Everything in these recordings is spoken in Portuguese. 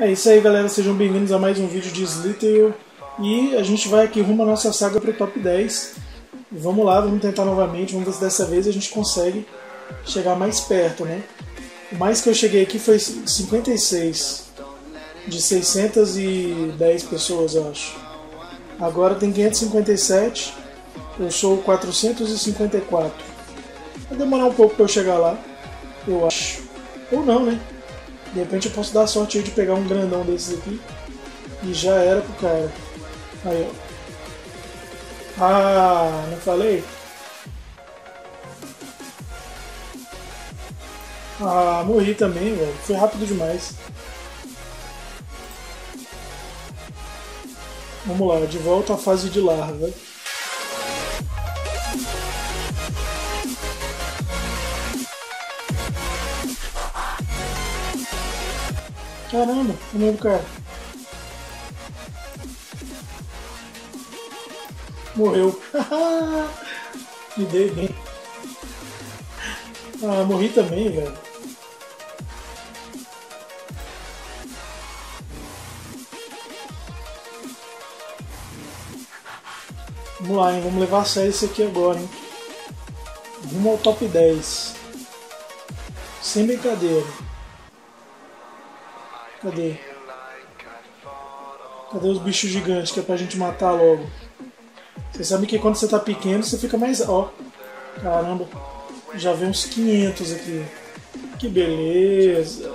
É isso aí, galera, sejam bem-vindos a mais um vídeo de Slither.io. E a gente vai aqui rumo à nossa saga para o top 10. Vamos lá, vamos tentar novamente, vamos ver se dessa vez a gente consegue chegar mais perto, né? O mais que eu cheguei aqui foi 56 de 610 pessoas, eu acho. Agora tem 557, eu sou 454. Vai demorar um pouco para eu chegar lá, eu acho. Ou não, né? De repente eu posso dar sorte aí de pegar um grandão desses aqui. E já era pro cara. Aí, ó. Ah, não falei? Ah, morri também, velho. Foi rápido demais. Vamos lá, de volta à fase de larva. Caramba, o mesmo cara. Morreu. Me dei bem. Ah, morri também, velho. Vamos lá, hein? Vamos levar a sério isso aqui agora, hein? Rumo ao top 10. Sem brincadeira. Cadê? Cadê os bichos gigantes que é pra gente matar logo? Vocês sabem que quando você tá pequeno, você fica mais... Ó, caramba, já vem uns 500 aqui. Que beleza.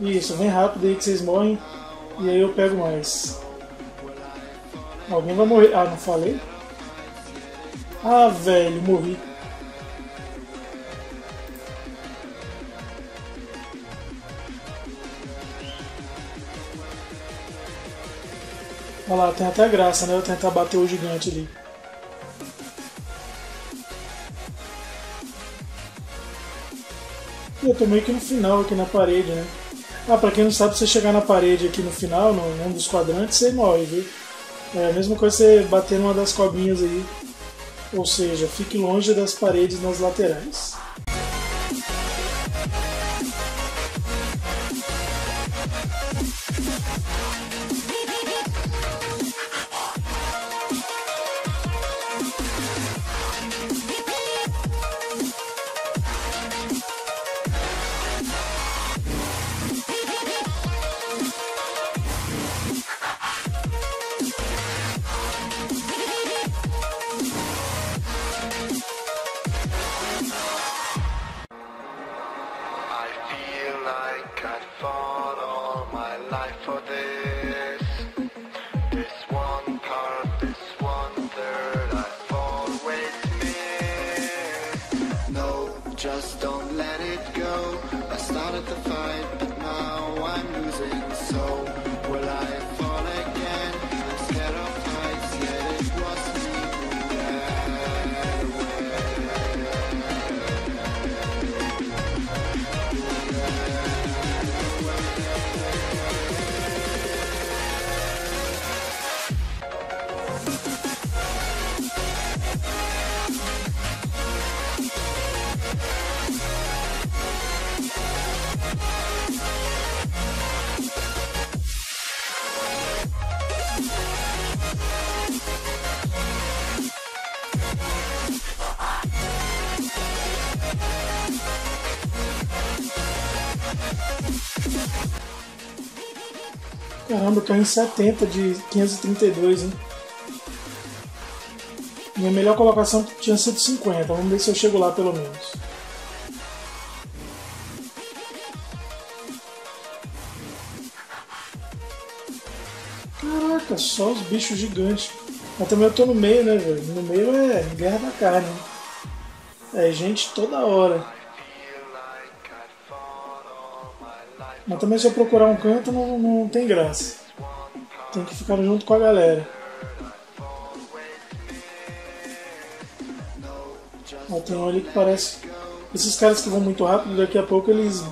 Isso, vem rápido aí que vocês morrem. E aí eu pego mais. Alguém vai morrer. Ah, não falei? Ah, velho, morri. Olha lá, tem até graça, né? Eu tentar bater o gigante ali. Eu tô meio que no final aqui na parede, né? Ah, pra quem não sabe, você chegar na parede aqui no final, num dos quadrantes, você morre, viu? É a mesma coisa você bater numa das cobrinhas aí. Ou seja, fique longe das paredes nas laterais. Just don't let it go. I started the fight, but now I'm losing. So will I fall again? I'm scared of heights, yet it was me who ran away. Caramba, eu caí em 70 de 532, hein? Minha melhor colocação tinha 150, vamos ver se eu chego lá pelo menos. Caraca, só os bichos gigantes. Mas também eu tô no meio, né, velho? No meio é guerra da carne. É gente toda hora. Mas também se eu procurar um canto não tem graça. Tem que ficar junto com a galera. Ó, tem um ali que parece... Esses caras que vão muito rápido, daqui a pouco eles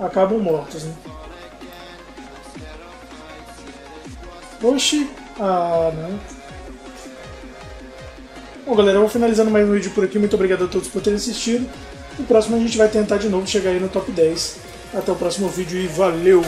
acabam mortos, né? Oxi! Ah, não. Bom, galera, eu vou finalizando mais um vídeo por aqui. Muito obrigado a todos por terem assistido. No próximo a gente vai tentar de novo chegar aí no top 10. Até o próximo vídeo e valeu!